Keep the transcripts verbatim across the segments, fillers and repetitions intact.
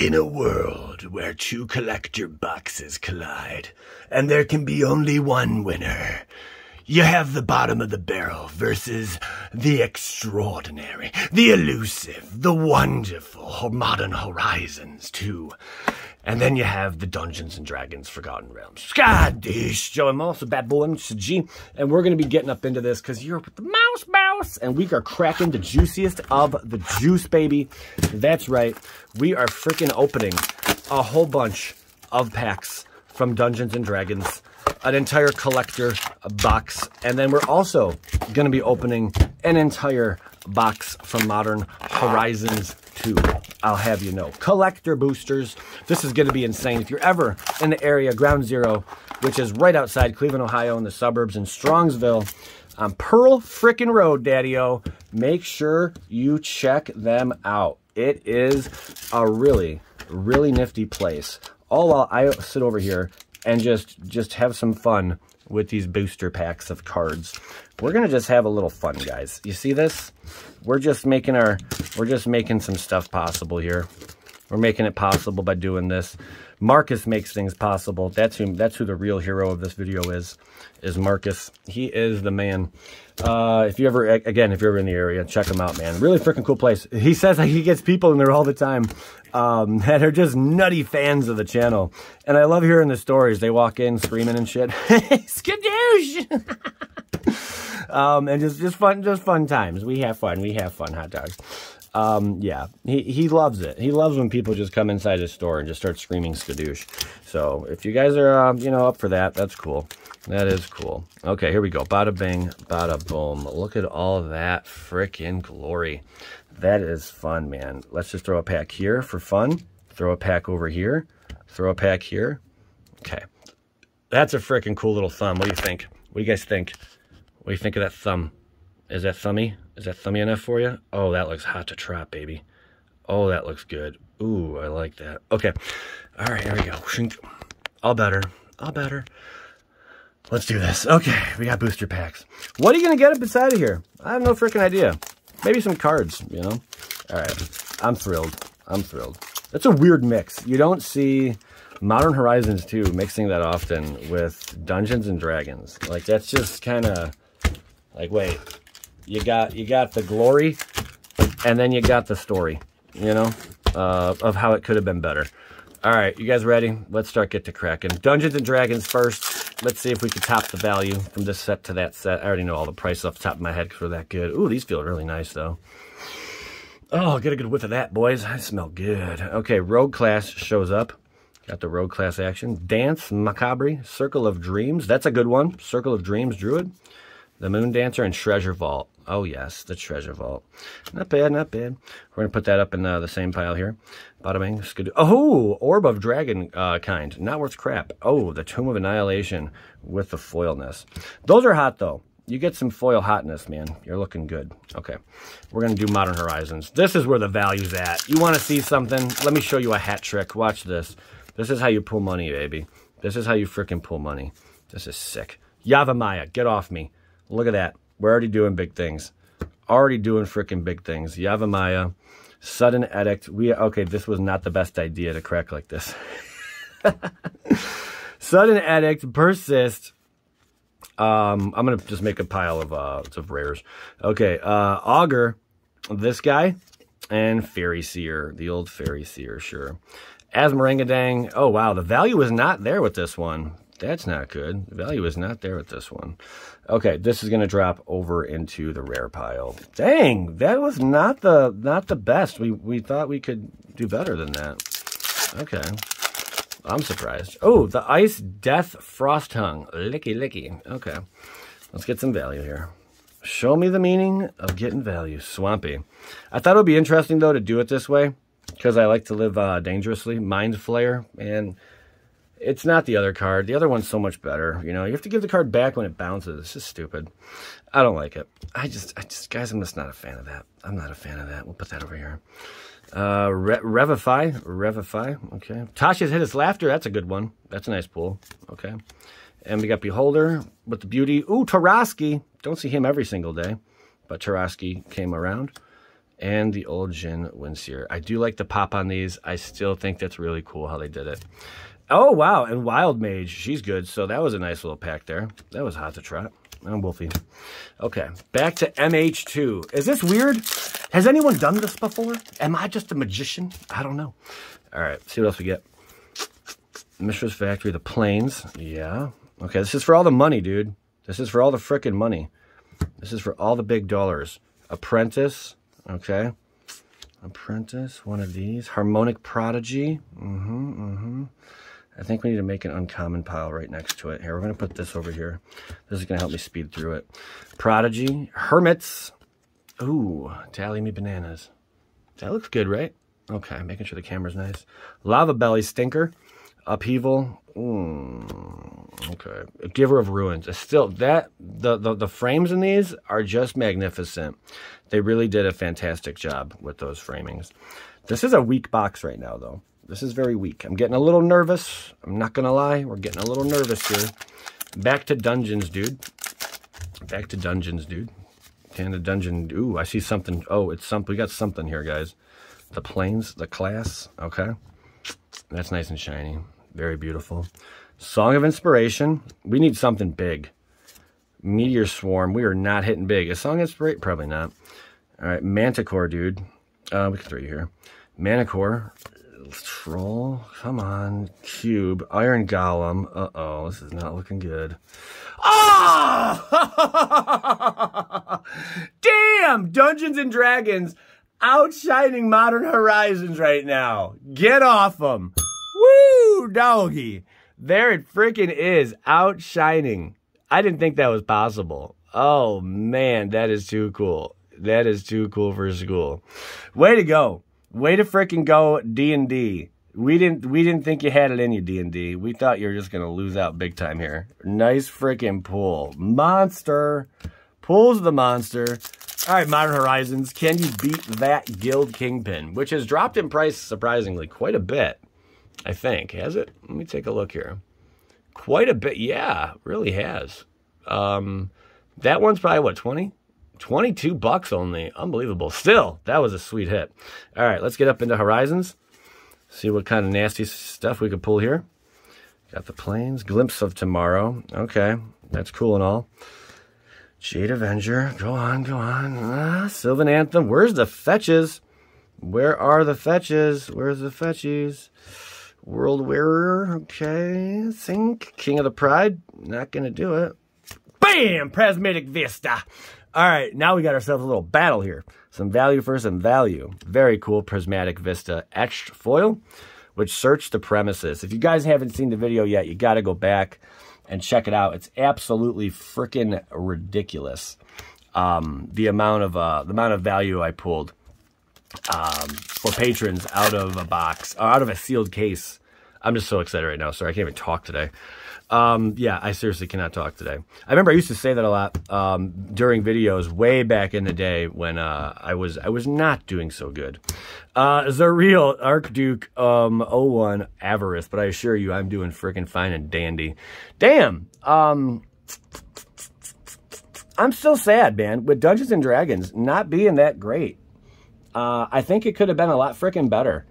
In a world where two collector boxes collide, and there can be only one winner, you have the bottom of the barrel versus the extraordinary, the elusive, the wonderful Modern Horizons two. And then you have the Dungeons and Dragons Forgotten Realms. Scottish, Joey Moss, Bad Boy M T G, and we're going to be getting up into this because you're with the mouse mouse, and we are cracking the juiciest of the juice, baby. That's right. We are freaking opening a whole bunch of packs from Dungeons and Dragons, an entire collector box, and then we're also going to be opening an entire box from Modern Horizons two. I'll have you know. Collector boosters. This is going to be insane. If you're ever in the area, Ground Zero, which is right outside Cleveland, Ohio, in the suburbs, in Strongsville, on Pearl frickin' Road, Daddy-O, make sure you check them out. It is a really, really nifty place. All while I sit over here and just, just have some fun with these booster packs of cards. We're gonna just have a little fun, guys. You see this? We're just making our, we're just making some stuff possible here. We're making it possible by doing this. Marcus makes things possible. That's who, that's who the real hero of this video is, is Marcus. He is the man. Uh, if you ever, again, if you're ever in the area, check him out, man. Really freaking cool place. He says that he gets people in there all the time um, that are just nutty fans of the channel. And I love hearing the stories. They walk in screaming and shit. Skadoosh! um, and just, just fun, just fun times. We have fun. We have fun, hot dogs. Um, yeah, he, he loves it. He loves when people just come inside his store and just start screaming skadoosh. So if you guys are, uh, you know, up for that, that's cool. That is cool. Okay, here we go. Bada bing, bada boom. Look at all that frickin' glory. That is fun, man. Let's just throw a pack here for fun. Throw a pack over here. Throw a pack here. Okay. That's a frickin' cool little thumb. What do you think? What do you guys think? What do you think of that thumb? Is that thummy? Is that thummy enough for you? Oh, that looks hot to trot, baby. Oh, that looks good. Ooh, I like that. Okay. All right, here we go. All better. All better. Let's do this. Okay, we got booster packs. What are you going to get up inside of here? I have no freaking idea. Maybe some cards, you know? All right. I'm thrilled. I'm thrilled. That's a weird mix. You don't see Modern Horizons two mixing that often with Dungeons and Dragons. Like, that's just kind of like, wait. You got you got the glory, and then you got the story, you know, uh, of how it could have been better. All right, you guys ready? Let's start get to cracking. Dungeons and Dragons first. Let's see if we can top the value from this set to that set. I already know all the price off the top of my head because we're that good. Ooh, these feel really nice, though. Oh, get a good whiff of that, boys. I smell good. Okay, Rogue Class shows up. Got the Rogue Class action. Dance, Macabre, Circle of Dreams. That's a good one. Circle of Dreams, Druid. The Moon Dancer and Treasure Vault. Oh, yes, the Treasure Vault. Not bad, not bad. We're going to put that up in uh, the same pile here. Bottom bang, skidoo. Oh, Orb of Dragon uh, kind. Not worth crap. Oh, the Tomb of Annihilation with the foilness. Those are hot, though. You get some foil hotness, man. You're looking good. Okay, we're going to do Modern Horizons. This is where the value's at. You want to see something? Let me show you a hat trick. Watch this. This is how you pull money, baby. This is how you freaking pull money. This is sick. Yavimaya, get off me. Look at that. We're already doing big things. Already doing freaking big things. Yavimaya, Sudden Edict. We okay, this was not the best idea to crack like this. Sudden Edict, Persist. Um, I'm going to just make a pile of, uh, of rares. Okay, uh, Augur, this guy, and Fairy Seer, the old Fairy Seer, sure. Asmarangadang. Oh, wow, the value is not there with this one. That's not good. The value is not there with this one. Okay, this is going to drop over into the rare pile. Dang, that was not the not the best. We we thought we could do better than that. Okay, I'm surprised. Oh, the Ice Death Frosthung. Licky, licky. Okay, let's get some value here. Show me the meaning of getting value. Swampy. I thought it would be interesting, though, to do it this way because I like to live uh, dangerously. Mind Flare and... It's not the other card. The other one's so much better. You know, you have to give the card back when it bounces. It's just stupid. I don't like it. I just, I just, guys, I'm just not a fan of that. I'm not a fan of that. We'll put that over here. Uh, re Revify. Revify. Okay. Tasha's Hit His Laughter. That's a good one. That's a nice pull. Okay. And we got Beholder with the beauty. Ooh, Tarasque. Don't see him every single day, but Tarasque came around. and the old Jin Windseer. I do like the pop on these. I still think that's really cool how they did it. Oh, wow, and Wild Mage. She's good, so that was a nice little pack there. That was hot to trot. And Wolfie. Okay, back to M H two. Is this weird? Has anyone done this before? Am I just a magician? I don't know. All right, see what else we get. Mistress Factory, the Plains. Yeah. Okay, this is for all the money, dude. This is for all the frickin' money. This is for all the big dollars. Apprentice. Okay. Apprentice, one of these. Harmonic Prodigy. Mm-hmm, mm-hmm. I think we need to make an uncommon pile right next to it. Here, we're going to put this over here. This is going to help me speed through it. Prodigy. Hermits. Ooh, Tally Me Bananas. That looks good, right? Okay, making sure the camera's nice. Lava Belly Stinker. Upheaval. Mm, okay. A Giver of Ruins. It's still that the, the the frames in these are just magnificent. They really did a fantastic job with those framings. This is a weak box right now, though. This is very weak. I'm getting a little nervous. I'm not gonna lie. We're getting a little nervous here. Back to dungeons, dude. Back to dungeons, dude. And the dungeon. Ooh, I see something. Oh, it's something. We got something here, guys. The Plains, the Class. Okay. That's nice and shiny. Very beautiful. Song of Inspiration. We need something big. Meteor Swarm. We are not hitting big. Is Song of Inspiration? Probably not. All right. Manticore, dude. Uh, we can throw you here. Manticore. Troll. Come on. Cube. Iron Golem. Uh-oh. This is not looking good. Oh! Damn! Dungeons and Dragons outshining Modern Horizons right now. Get off them. Woo, doggy. There it freaking is. Outshining. I didn't think that was possible. Oh, man. That is too cool. That is too cool for school. Way to go. Way to freaking go, D and D. We didn't we didn't think you had it in you, D and D. We thought you were just going to lose out big time here. Nice freaking pull. Monster. Pulls the monster. All right, Modern Horizons. Can you beat that Guild Kingpin, which has dropped in price, surprisingly, quite a bit, I think. Has it? Let me take a look here. Quite a bit. Yeah, really has. Um, that one's probably, what, twenty? twenty-two bucks only. Unbelievable. Still, that was a sweet hit. All right, let's get up into Horizons. See what kind of nasty stuff we could pull here. Got the Plains. Glimpse of Tomorrow. Okay, that's cool and all. Jade Avenger. Go on, go on. Ah, Sylvan Anthem. Where's the fetches? Where are the fetches? Where's the fetches? World Wearer. Okay, I think. King of the Pride. Not going to do it. Bam! Prismatic Vista. All right, now we got ourselves a little battle here. Some value for some value. Very cool Prismatic Vista etched foil, which searched the premises. If you guys haven't seen the video yet, you got to go back and check it out. It's absolutely freaking ridiculous. Um, the amount of uh, the amount of value I pulled um, for patrons out of a box, or out of a sealed case. I'm just so excited right now. Sorry, I can't even talk today. Um, yeah, I seriously cannot talk today. I remember I used to say that a lot um, during videos way back in the day when uh, I was I was not doing so good. Uh, Zareal, Archduke um, oh one Avarice, but I assure you I'm doing freaking fine and dandy. Damn, um, I'm still sad, man, with Dungeons and Dragons not being that great. Uh, I think it could have been a lot freaking better,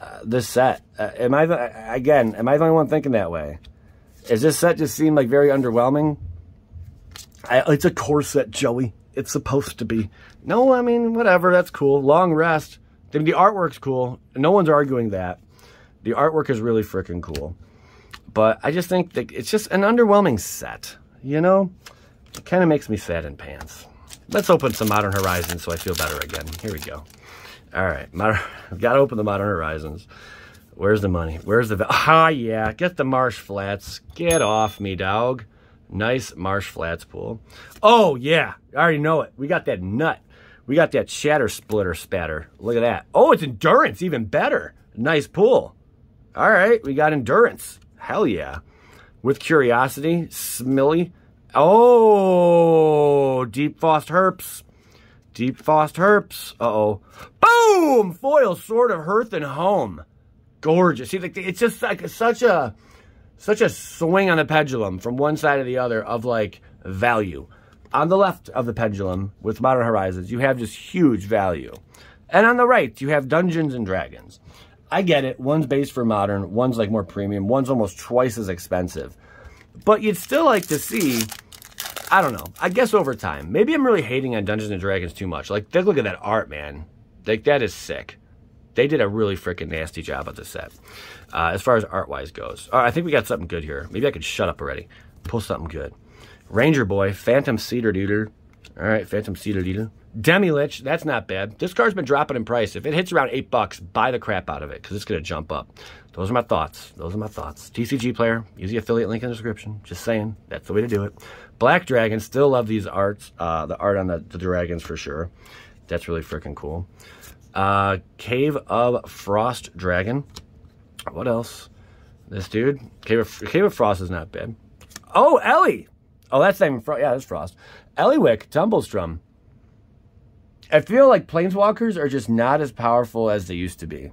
uh, this set. Uh, am I the, again, am I the only one thinking that way? Does this set just seem like very underwhelming? I, it's a core set, Joey. It's supposed to be. No, I mean, whatever. That's cool. Long rest. I mean, the artwork's cool. No one's arguing that. The artwork is really freaking cool. But I just think that it's just an underwhelming set. You know? It kind of makes me sad in pants. Let's open some Modern Horizons so I feel better again. Here we go. All right. Modern, I've got to open the Modern Horizons. Where's the money? Where's the... Ah, yeah. Get the Marsh Flats. Get off me, dog. Nice Marsh Flats pool. Oh, yeah. I already know it. We got that nut. We got that Shatter Splitter Spatter. Look at that. Oh, it's Endurance. Even better. Nice pool. All right. We got Endurance. Hell yeah. With Curiosity. Smilly. Oh, Deep Frost Herps. Deep Frost Herps. Uh-oh. Boom! Foil Sword of Hearth and Home. Gorgeous. See, like, it's just like such a such a swing on a pendulum from one side to the other of like value. On the left of the pendulum, with Modern Horizons, you have just huge value. And on the right, you have Dungeons and Dragons. I get it. One's based for Modern, one's like more premium, one's almost twice as expensive. But you'd still like to see, I don't know, I guess over time. Maybe I'm really hating on Dungeons and Dragons too much. Like, take a look at that art, man. Like, that is sick. They did a really freaking nasty job on this set, uh, as far as art-wise goes. All right, I think we got something good here. Maybe I could shut up already. Pull something good. Ranger Boy, Phantom Cedar Deater. All right, Phantom Cedar Deater. Demi-Lich, that's not bad. This card's been dropping in price. If it hits around eight bucks, buy the crap out of it, because it's going to jump up. Those are my thoughts. Those are my thoughts. T C G Player, use the affiliate link in the description. Just saying. That's the way to do it. Black Dragon, still love these arts. Uh, the art on the, the dragons, for sure. That's really freaking cool. Uh, Cave of Frost Dragon. What else? This dude. Cave of, Cave of Frost is not bad. Oh, Ellie! Oh, that's not even Frost. Yeah, that's Frost. Ellywick Tumblestrum. I feel like Planeswalkers are just not as powerful as they used to be.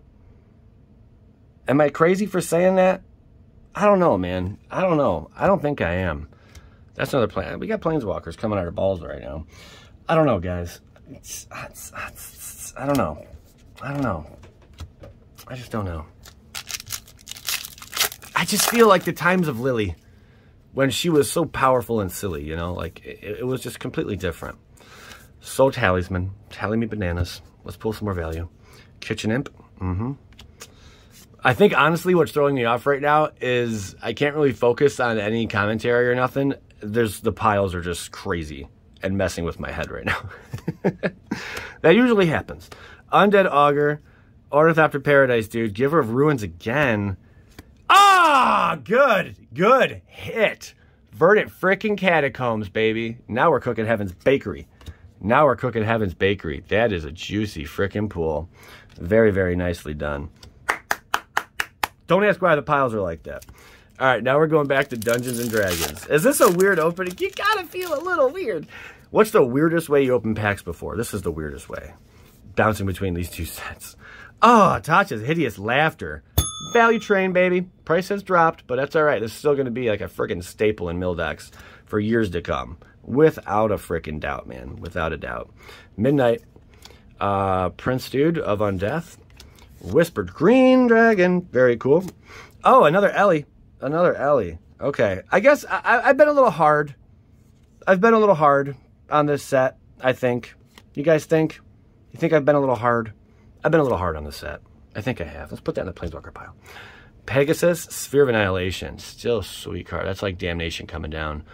Am I crazy for saying that? I don't know, man. I don't know. I don't think I am. That's another plan. We got Planeswalkers coming out of balls right now. I don't know, guys. It's, it's, it's, it's, I don't know. I don't know. I just don't know. I just feel like the times of Lily, when she was so powerful and silly, you know, like it, it was just completely different. So Talisman, Tally Me Bananas. Let's pull some more value. Kitchen Imp. Mm-hmm. I think honestly what's throwing me off right now is I can't really focus on any commentary or nothing. There's the piles are just crazy and messing with my head right now. That usually happens. Undead Augur, Ornithopter Paradise, dude. Giver of Ruins again. Ah, good, good hit. Verdant freaking Catacombs, baby. Now we're cooking Heaven's Bakery. Now we're cooking Heaven's Bakery. That is a juicy freaking pool. Very, very nicely done. Don't ask why the piles are like that. All right, now we're going back to Dungeons and Dragons. Is this a weird opening? You gotta feel a little weird. What's the weirdest way you open packs before? This is the weirdest way. Bouncing between these two sets. Oh, Tatcha's Hideous Laughter. Value train, baby. Price has dropped, but that's all right. This is still going to be like a freaking staple in Mildex for years to come. Without a freaking doubt, man. Without a doubt. Midnight. Uh, Prince Dude of Undeath. Whispered Green Dragon. Very cool. Oh, another Ellie. Another Ellie. Okay. I guess I, I've been a little hard. I've been a little hard on this set, I think. You guys think? You think I've been a little hard? I've been a little hard on this set. I think I have. Let's put that in the Planeswalker pile. Pegasus, Sphere of Annihilation. Still sweet card. That's like Damnation coming down.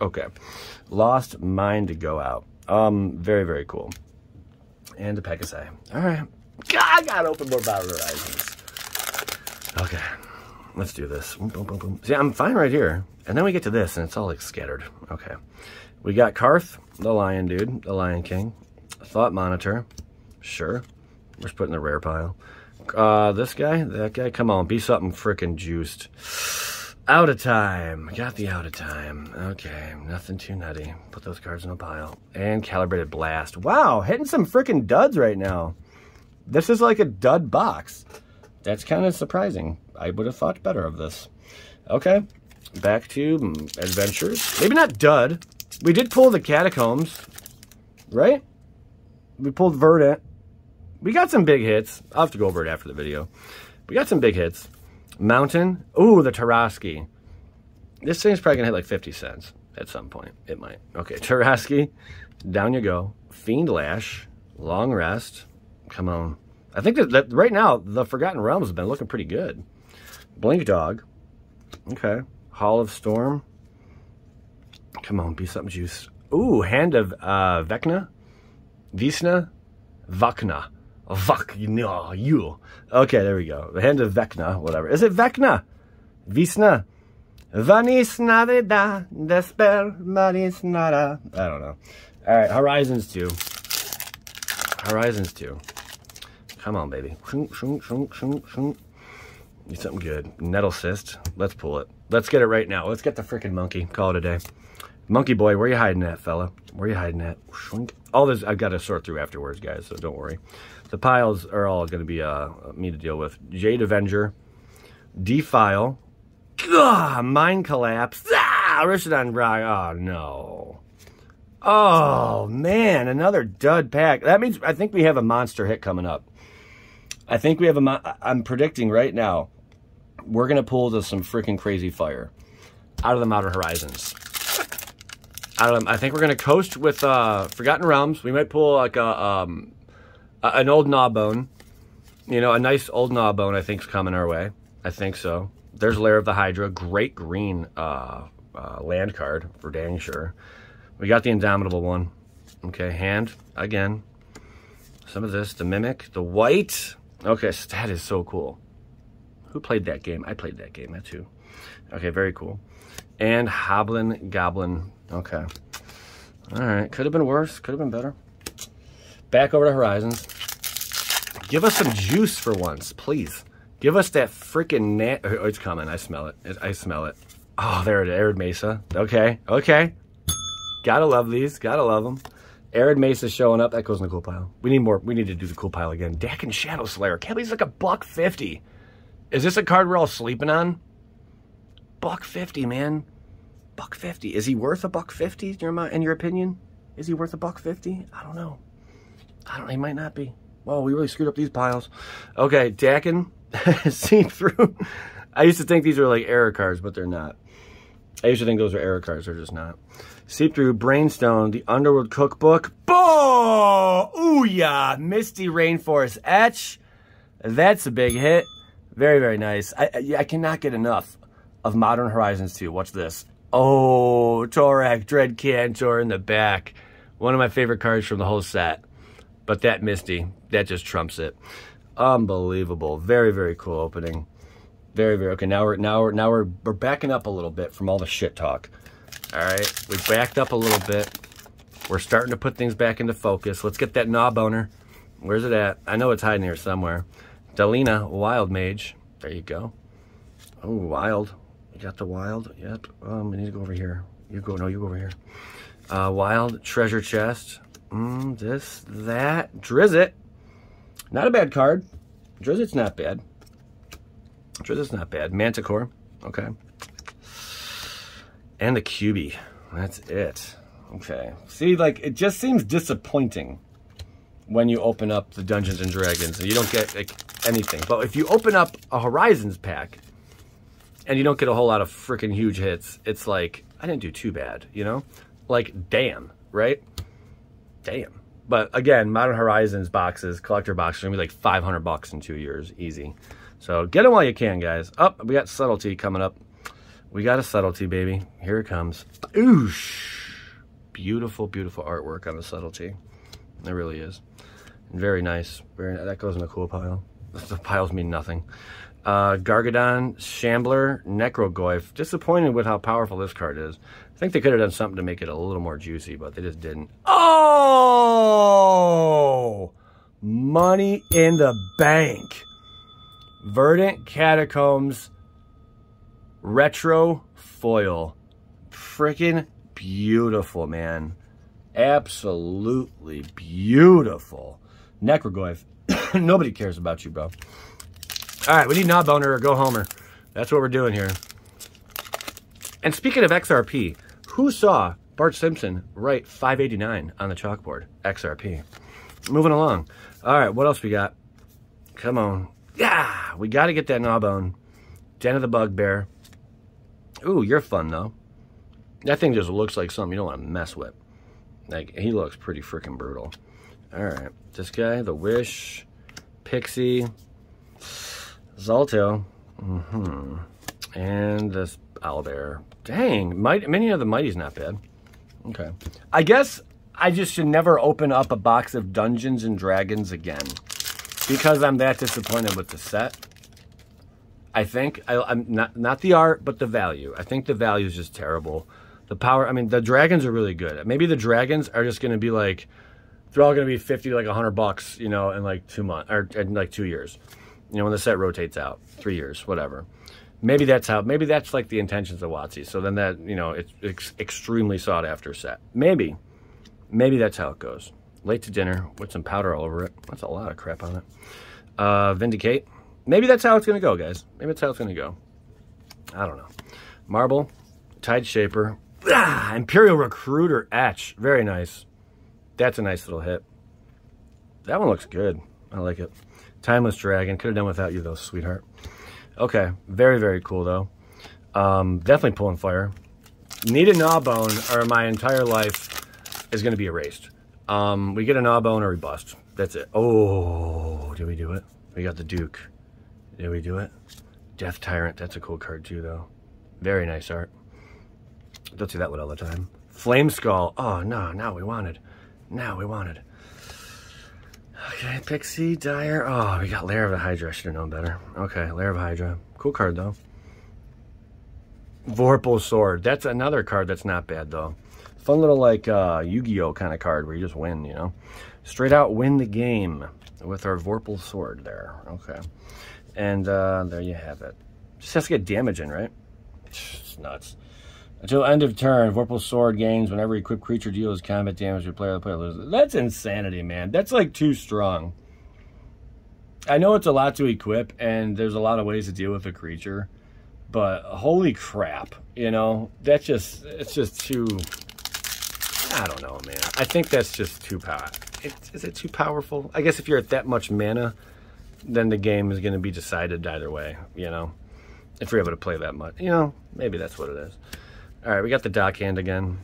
Okay. Lost Mind to go out. Um, very, very cool. And a Pegasus. All right. God, I gotta open more Modern Horizons. Okay. Let's do this. Boom, boom, boom, boom. See, I'm fine right here. And then we get to this, and it's all like scattered. Okay. We got Karth, the Lion Dude, the Lion King. Thought Monitor. Sure. We're just putting the rare pile. Uh, this guy, that guy, come on, be something freaking juiced. Out of time. Got the out of time. Okay, nothing too nutty. Put those cards in a pile. And Calibrated Blast. Wow, hitting some freaking duds right now. This is like a dud box. That's kind of surprising. I would have thought better of this. Okay, back to adventures. Maybe not dud. We did pull the Catacombs, right? We pulled Verdant. We got some big hits. I'll have to go over it after the video. We got some big hits. Mountain. Ooh, the Tarasque. This thing's probably going to hit like fifty cents at some point. It might. Okay, Tarasque. Down you go. Fiend Lash. Long Rest. Come on. I think that, that right now, the Forgotten Realms have been looking pretty good. Blink Dog. Okay. Hall of Storm. Come on, be something juice. Ooh, Hand of uh, Vecna. Visna. Vakna. Vakna, you. Okay, there we go. The Hand of Vecna, whatever. Is it Vecna? Visna. Vanisnareda, despair, manisnara. I don't know. All right, Horizons two. Horizons two. Come on, baby. Shunk, shunk, shunk, shunk, shunk. Need something good. Nettle Cyst. Let's pull it. Let's get it right now. Let's get the freaking monkey. Call it a day. Monkey boy, where you hiding at, fella? Where you hiding at? Shrink. All this I've got to sort through afterwards, guys, so don't worry. The piles are all going to be uh, me to deal with. Jade Avenger. Defile. Ugh, Mind Collapse. Ah! Ah, Rishadon Grog. Oh, no. Oh, man, another dud pack. That means I think we have a monster hit coming up. I think we have a mo I'm predicting right now we're going to pull this some freaking crazy fire out of the Modern Horizons. Out of them, I think we're going to coast with uh, Forgotten Realms. We might pull like a, um, a, an old Gnawbone. You know, a nice old Gnawbone I think is coming our way. I think so. There's Lair of the Hydra. Great green uh, uh, land card for dang sure. We got the Indomitable one. Okay, hand again. Some of this, the Mimic, the white. Okay, so that is so cool. Who played that game? I played that game, that too. Okay, very cool. And Hoblin Goblin. Okay. All right, could have been worse, could have been better. Back over to Horizons. Give us some juice for once, please. Give us that freaking nat. Oh, it's coming, I smell it. I smell it. Oh, there it is, Arid Mesa. Okay, okay. Gotta love these. Gotta love them. Arid Mesa showing up. That goes in the cool pile. We need more. We need to do the cool pile again. Dak and Shadow Slayer. Kelly's like a buck fifty. Is this a card we're all sleeping on? Buck fifty, man. Buck fifty. Is he worth a buck fifty? In your in your opinion, is he worth a buck fifty? I don't know. I don't. He might not be. Whoa, we really screwed up these piles. Okay, Dakin, see through. I used to think these were like error cards, but they're not. I used to think those were error cards. They're just not. Seep-Through, Brainstone, The Underworld Cookbook. Boom! Ooh, yeah! Misty Rainforest Etch. That's a big hit. Very, very nice. I, I cannot get enough of Modern Horizons two. Watch this. Oh, Torrak, Dread Cantor in the back. One of my favorite cards from the whole set. But that Misty, that just trumps it. Unbelievable. Very, very cool opening. Very, very... Okay, now we're, now we're, now we're, we're backing up a little bit from all the shit talk. All right, we've backed up a little bit. We're starting to put things back into focus. Let's get that Gnawboner. Where's it at? I know it's hiding here somewhere. Delina, Wild Mage. There you go. Oh, Wild. You got the Wild? Yep. Um, we need to go over here. You go. No, you go over here. Uh, wild, Treasure Chest. Mm, this, that. Drizzt. Not a bad card. Drizzt's not bad. Drizzt's not bad. Manticore. Okay. And the Q B. That's it. Okay. See, like, it just seems disappointing when you open up the Dungeons and Dragons and you don't get, like, anything. But if you open up a Horizons pack and you don't get a whole lot of freaking huge hits, it's like, I didn't do too bad, you know? Like, damn, right? Damn. But, again, Modern Horizons boxes, collector boxes, are going to be like five hundred bucks in two years. Easy. So, get them while you can, guys. Oh, we got Subtlety coming up. We got a Subtlety, baby. Here it comes. Oosh. Beautiful, beautiful artwork on the Subtlety. It really is. Very nice. Very, that goes in the cool pile. The piles mean nothing. Uh, Gargadon, Shambler, Necrogoyf. Disappointed with how powerful this card is. I think they could have done something to make it a little more juicy, but they just didn't. Oh! Money in the bank. Verdant Catacombs. Retro foil. Freaking beautiful, man. Absolutely beautiful. Necrogoyf. Nobody cares about you, bro. All right, we need Gnawboner or go Homer. That's what we're doing here. And speaking of X R P, who saw Bart Simpson write five eighty-nine on the chalkboard? X R P. Moving along. All right, what else we got? Come on. Yeah, we got to get that Gnawbone. Den of the Bugbear. Ooh, you're fun, though. That thing just looks like something you don't want to mess with. Like, he looks pretty freaking brutal. All right. This guy, the Wish, Pixie, Zalto, mm-hmm. And this Owlbear. Dang, might, many of the Mighty's not bad. Okay. I guess I just should never open up a box of Dungeons and Dragons again because I'm that disappointed with the set. I think, I, I'm not not the art, but the value. I think the value is just terrible. The power, I mean, the dragons are really good. Maybe the dragons are just going to be like, they're all going to be fifty to like a hundred bucks, you know, in like two months, or in like two years. You know, when the set rotates out, three years, whatever. Maybe that's how, maybe that's like the intentions of WotC. So then that, you know, it's, it's extremely sought after set. Maybe, maybe that's how it goes. Late to dinner with some powder all over it. That's a lot of crap on it. Uh, Vindicate. Maybe that's how it's going to go, guys. Maybe that's how it's going to go. I don't know. Marble. Tide Shaper. Ah, Imperial Recruiter Etch. Very nice. That's a nice little hit. That one looks good. I like it. Timeless Dragon. Could have done without you, though, sweetheart. Okay. Very, very cool, though. Um, definitely pulling fire. Need a Gnawbone, or my entire life is going to be erased. Um, we get a Gnawbone, or we bust. That's it. Oh, did we do it? We got the Duke. Did we do it? Death Tyrant. That's a cool card, too, though. Very nice art. Don't see that one all the time. Flame Skull. Oh, no. Now we wanted. Now we wanted. Okay, Pixie, Dire. Oh, we got Lair of the Hydra. I should have known better. Okay, Lair of Hydra. Cool card, though. Vorpal Sword. That's another card that's not bad, though. Fun little, like, uh, Yu-Gi-Oh kind of card where you just win, you know? Straight out win the game with our Vorpal Sword there. Okay. And uh, there you have it. Just has to get damage in, right? It's nuts. Until end of turn, Vorpal Sword gains whenever equipped creature deals combat damage to player, the player loses. That's insanity, man. That's like too strong. I know it's a lot to equip, and there's a lot of ways to deal with a creature, but holy crap, you know? That's just, it's just too, I don't know, man. I think that's just too powerful. Is it too powerful? I guess if you're at that much mana, then the game is going to be decided either way, you know? If you're able to play that much, you know, maybe that's what it is. All right, we got the Dock Hand again.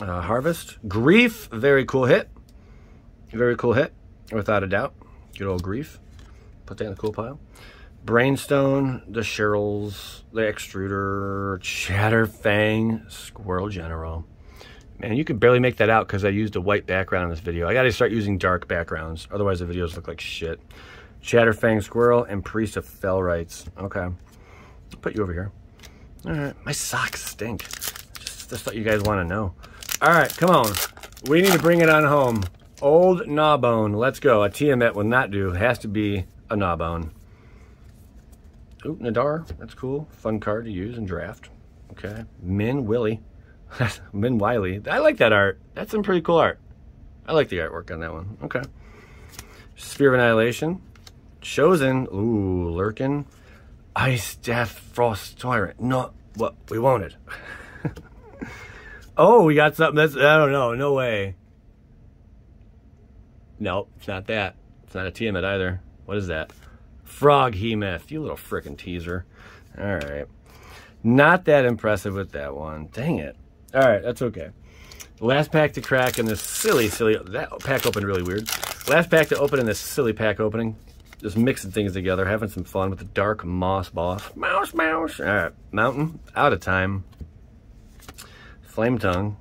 Uh, Harvest. Grief. Very cool hit. Very cool hit, without a doubt. Good old Grief. Put that in the cool pile. Brainstone, the Sherrills, the Extruder, Chatterfang, Squirrel General. Man, you could barely make that out because I used a white background in this video. I got to start using dark backgrounds. Otherwise, the videos look like shit. Chatterfang Squirrel and Priest of Felrights. Okay. I'll put you over here. All right, my socks stink. Just, just thought you guys want to know. All right, come on. We need to bring it on home. Old Gnawbone. Let's go. A Tiamat will not do. It has to be a Gnawbone. Oop, Nadar. That's cool. Fun card to use and draft. Okay. Min Willy. Min Wiley. I like that art. That's some pretty cool art. I like the artwork on that one. Okay. Sphere of Annihilation. Chosen. Ooh, Lurkin. Ice, Death, Frost, Tyrant. Not what we wanted. Oh, we got something that's... I don't know. No way. Nope, it's not that. It's not a Tiamat either. What is that? Frog Hemoth. You little frickin' teaser. All right. Not that impressive with that one. Dang it. All right, that's okay. Last pack to crack in this silly, silly... That pack opened really weird. Last pack to open in this silly pack opening. Just mixing things together, having some fun with the Dark Moss Boss. Mouse, mouse. All right, Mountain, out of time. Flame Tongue,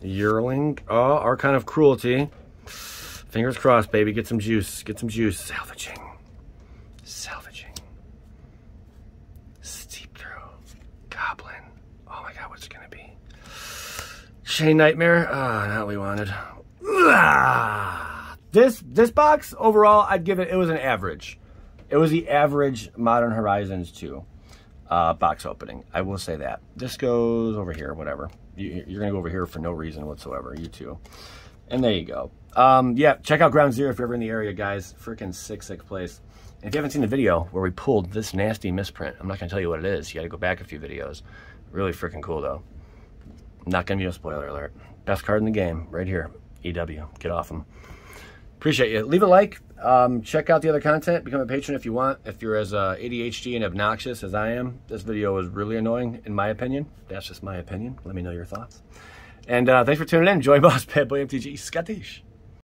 Yearling, oh, Archon of Cruelty. Fingers crossed, baby, get some juice, get some juice. Salvaging, salvaging. Steep Through, Goblin. Oh my God, what's it gonna be? Chain Nightmare, ah, oh, not what we wanted. Ah! This this box, overall, I'd give it, it was an average. It was the average Modern Horizons two uh, box opening. I will say that. This goes over here, whatever. You, you're going to go over here for no reason whatsoever, you two. And there you go. Um, yeah, check out Ground Zero if you're ever in the area, guys. Freaking sick, sick place. And if you haven't seen the video where we pulled this nasty misprint, I'm not going to tell you what it is. You got to go back a few videos. Really freaking cool, though. Not going to be a spoiler alert. Best card in the game, right here. E W. Get off them. Appreciate you. Leave a like. Um, check out the other content. Become a patron if you want. If you're as uh, A D H D and obnoxious as I am, this video is really annoying, in my opinion. That's just my opinion. Let me know your thoughts. And uh, thanks for tuning in. Joey Moss, Bad Boy M T G, Scottish.